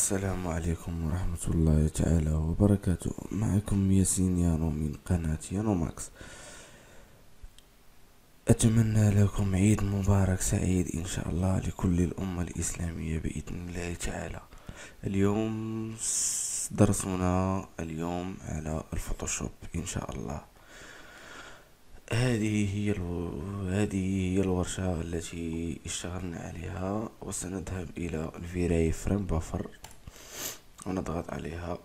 السلام عليكم ورحمة الله تعالى وبركاته. معكم ياسين يانو من قناة يانو ماكس. أتمنى لكم عيد مبارك سعيد إن شاء الله لكل الأمة الإسلامية بإذن الله تعالى. اليوم درسنا اليوم على الفوتوشوب إن شاء الله. هذه هي الورشة التي اشتغلنا عليها، وسنذهب إلى الفيراي فريم بفر ونضغط عليها،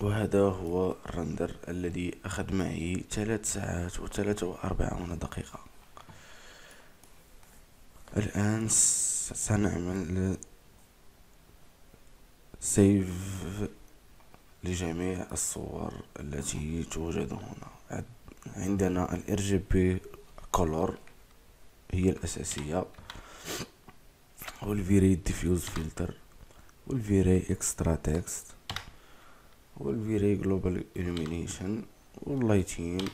وهذا هو الرندر الذي أخذ معي 3 ساعات و43 دقيقة. الآن سنعمل سيف لجميع الصور التي توجد هنا. عندنا ال RGB Color هي الأساسية، والفيرايدي ديفيوز فلتر، والفي راي اكسترا تكست، والفي راي جلوبال ايلومينيشن، واللايتين،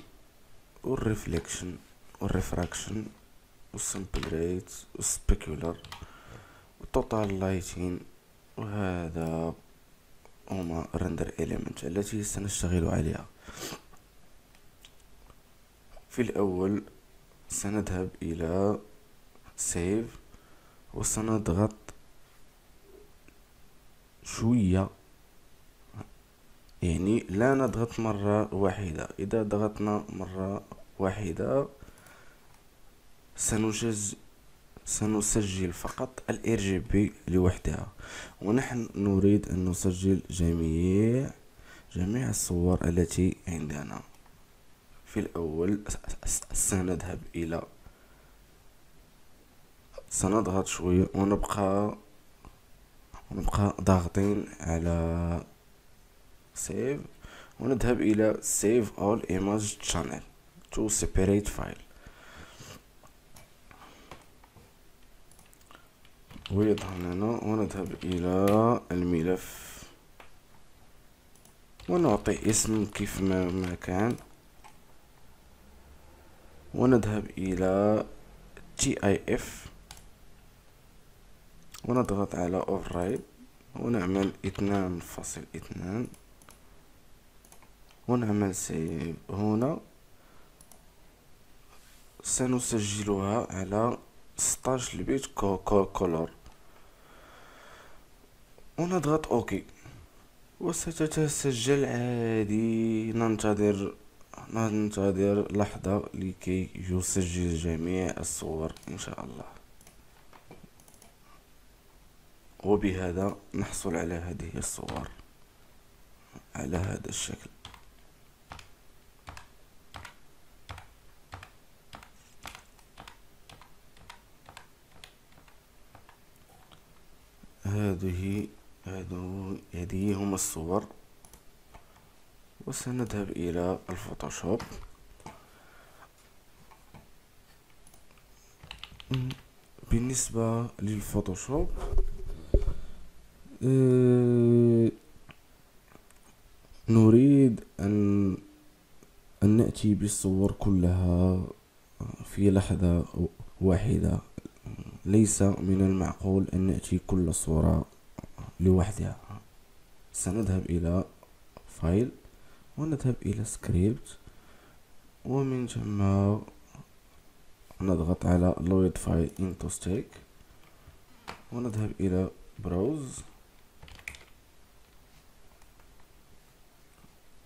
والريفليكشن، والريفراكشن، والسامبل ريت، والسبيكولر، والتوتال لايتين. وهذا هما الرندر إليمنت التي سنشتغل عليها. في الأول سنذهب إلى سيف وسنضغط شوية، يعني لا نضغط مرة واحدة. إذا ضغطنا مرة واحدة سنسجل فقط ال RGB لوحدها، ونحن نريد أن نسجل جميع الصور التي عندنا. في الأول سنذهب إلى سنضغط شوية ونبقى ضاغطين على save، ونذهب إلى save all image channel to separate file، ويظهر لنا، ونذهب إلى الملف ونعطي اسم كيف ما كان، ونذهب إلى TIF ونضغط على اوفرلي ونعمل 2.2 ونعمل سيف. هنا سنسجلها على 16 بيت كولور، ونضغط اوكي وستتسجل عادي. ننتظر لحظة لكي يسجل جميع الصور إن شاء الله. وبهذا نحصل على هذه الصور على هذا الشكل. هذه هم الصور. وسنذهب إلى الفوتوشوب بالنسبة للفوتوشوب نريد أن نأتي بالصور كلها في لحظة واحدة. ليس من المعقول أن نأتي كل صورة لوحدها. سنذهب إلى فايل ونذهب إلى سكريبت، ومن ثم نضغط على Load File into Stack، ونذهب إلى Browse،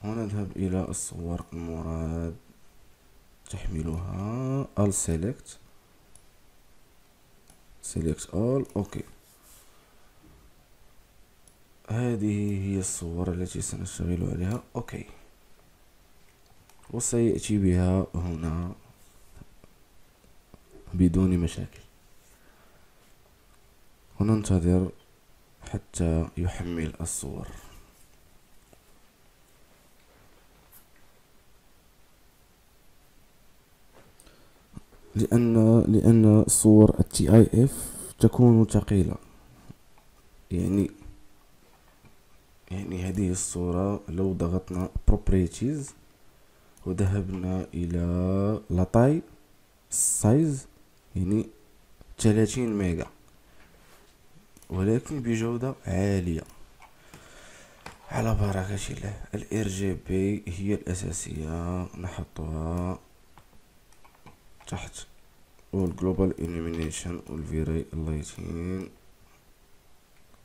ونذهب إلى الصور المراد تحملها، All Select All OK. هذه هي الصور التي سنشتغل عليها OK، وسيأتي بها هنا بدون مشاكل، وننتظر حتى يحمل الصور. لأن صور TIF تكون ثقيلة، يعني هذه الصورة لو ضغطنا بروبرتيز وذهبنا إلى لطاي سايز، يعني 30 ميجا، ولكن بجودة عالية على بركة الله. الار جي بي هي الأساسية، نحطها تحت، والجلوبال إليمينيشن والفيراي اللايتين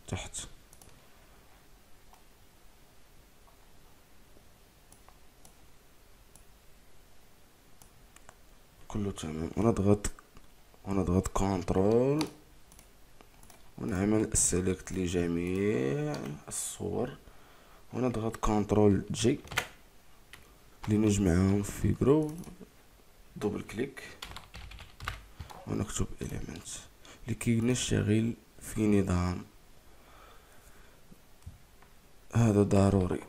تحت. كله تمام، ونضغط كنترول ونعمل سيليكت لجميع الصور، ونضغط كنترول جي لنجمعهم في جروب. دوبل كليك ونكتب إليمنت لكي نشتغل في نظام، هذا ضروري.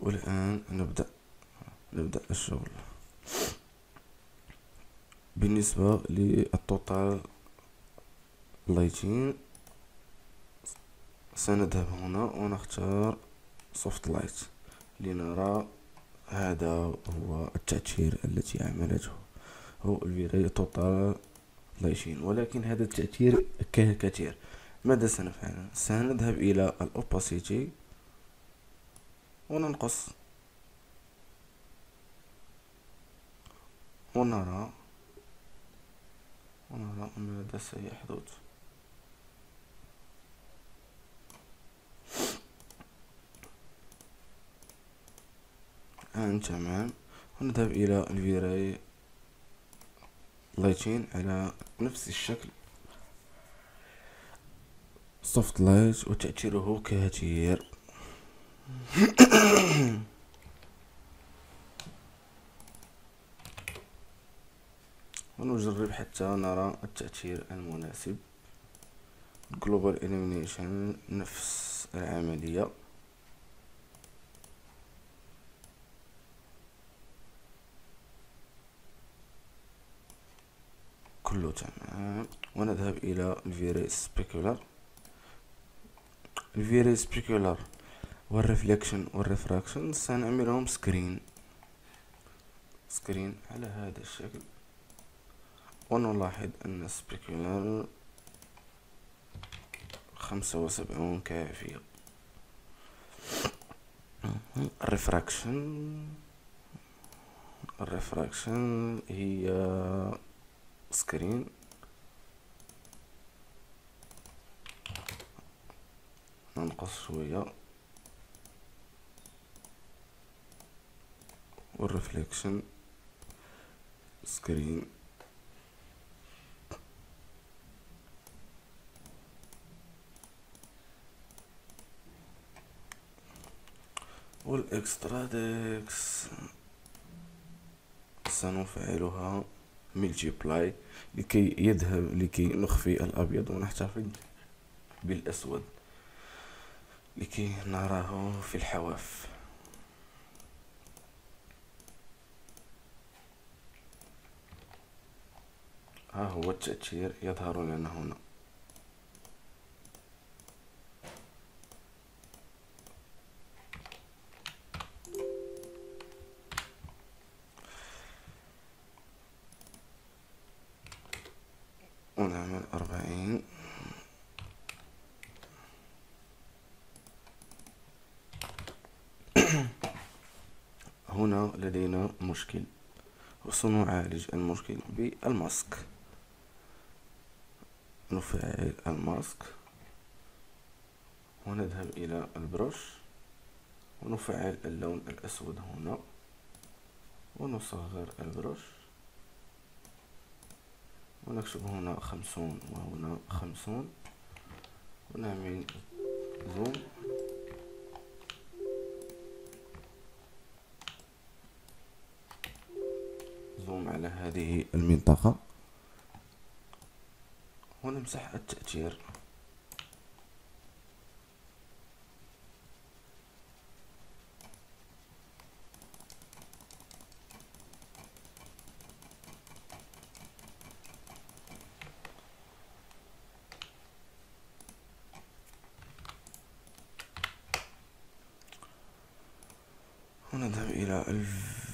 والآن نبدأ الشغل. بالنسبة للتوتال لايتين سنذهب هنا ونختار سوفت لايت لنرى. هذا هو التأثير التي عملته هو الفيراي توتال لايتين، ولكن هذا التأثير كثير. ماذا سنفعل؟ سنذهب إلى الاوباسيتي وننقص، ونرى ماذا سيحدث. الآن تمام، ونذهب إلى الفيراي لايتين على نفس الشكل، سوفت لايت وتأثيره كثير. ونجرب حتى نرى التأثير المناسب. Global Elimination نفس العملية، كله تمام. ونذهب إلى الفيراي سبيكولار. الفيراي سبيكولار والريفليكشن والريفراكشن سنعملهم سكرين على هذا الشكل، ونلاحظ أن السبيكولار 75 كافية. الريفراكشن هي سكرين، ننقص شوية. والريفليكشن سكرين، والاكسترا تكست سنفعلها ملتي بلاي لكي نخفي الابيض ونحتفظ بالاسود لكي نراه في الحواف. ها هو التأثير يظهر لنا هنا، ونعمل 40 هنا لدينا مشكل، وسنعالج المشكل بالماسك. نفعل الماسك ونذهب إلى البروش ونفعل اللون الأسود هنا، ونصغر البروش ونكتب هنا 50 وهنا 50، ونعمل زوم. زوم على هذه المنطقة ونمسح التأثير. ونذهب إلى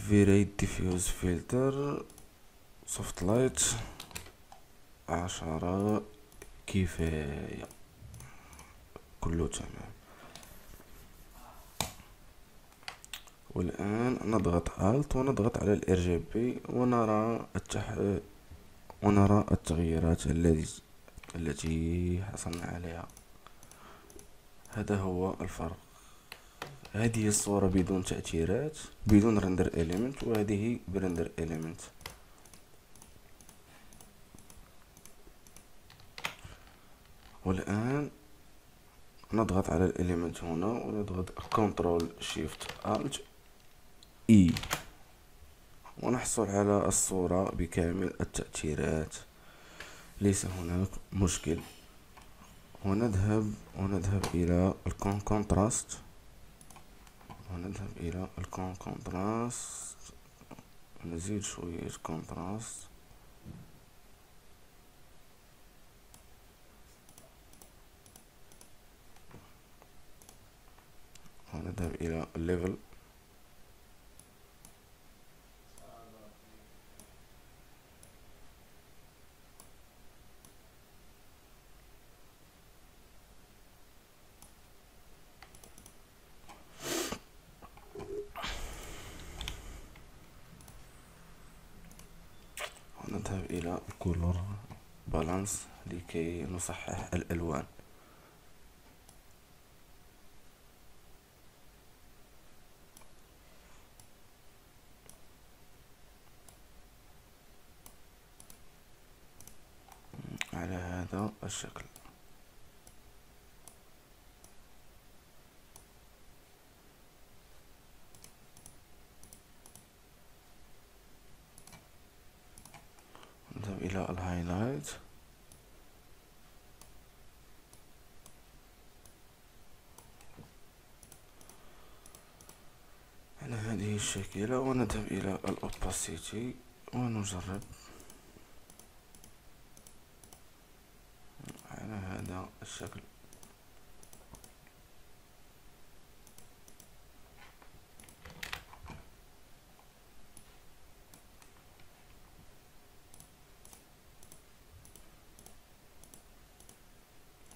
فيرايدي ديفيوز فلتر سوفت لايت 10 كفاية، كله تمام. والآن نضغط الت ونضغط على الار جي بي ونرى التغييرات التي حصلنا عليها. هذا هو الفرق، هذه الصورة بدون تأثيرات، بدون رندر إليمنت، وهذه برندر إليمنت. والآن نضغط على الإليمنت هنا ونضغط كنترول شيفت الت اي ونحصل على الصورة بكامل التأثيرات، ليس هناك مشكل. ونذهب إلى الكونتراست، نزيد شوية كونتراست. ونذهب إلى ليفل، ونذهب إلى كولور بالانس لكي نصحح الألوان. على هذا الشكل نذهب إلى الهايلايت، على هذه الشكل، ونذهب إلى الاوباسيتي ونجرب على هذا الشكل.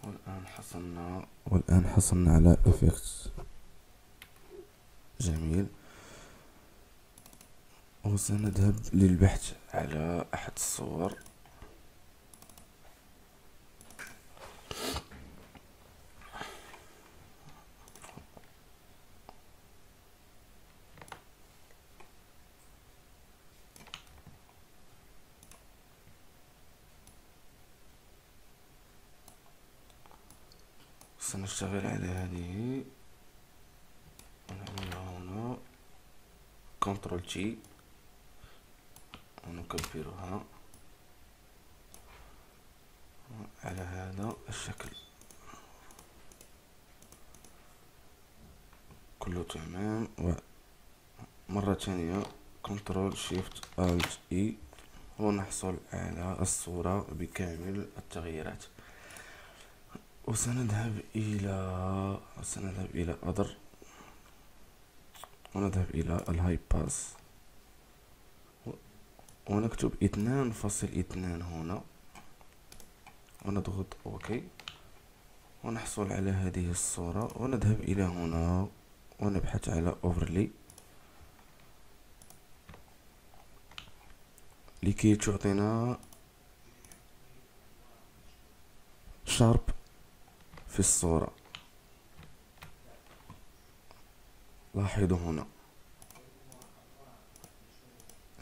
والآن حصلنا على افكت جميل. وسنذهب للبحث على احد الصور، سنشتغل على هذه ونعملها هنا كنترول تي ونكبرها على هذا الشكل، كله تمام. ومرة ثانية كنترول شيفت الت اي ونحصل على الصورة بكامل التغييرات. وسنذهب إلى أدر ونذهب إلى الهاي باس ونكتب 2.2 هنا ونضغط أوكي ونحصل على هذه الصورة. ونذهب إلى هنا ونبحث على اوفرلي لكي تعطينا شارب في الصورة. لاحظوا هنا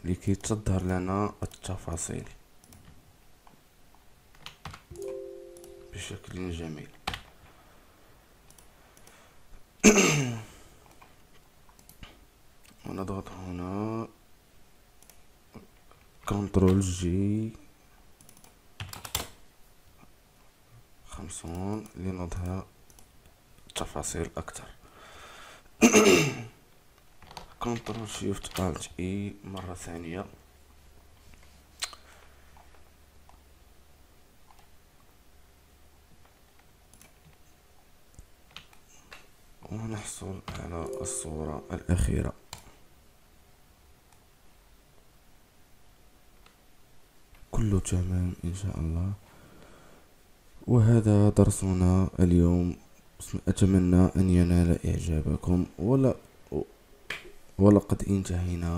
لكي تظهر لنا التفاصيل بشكل جميل. ونضغط هنا كنترول جي 50 لنظهر تفاصيل أكثر. كنترول شيفت الت اي مرة ثانية ونحصل على الصورة الأخيرة. كله تمام إن شاء الله. وهذا درسنا اليوم، أتمنى أن ينال إعجابكم، ولقد انتهينا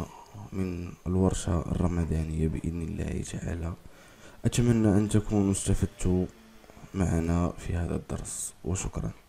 من الورشة الرمضانية بإذن الله تعالى. أتمنى أن تكونوا استفدتوا معنا في هذا الدرس، وشكرا.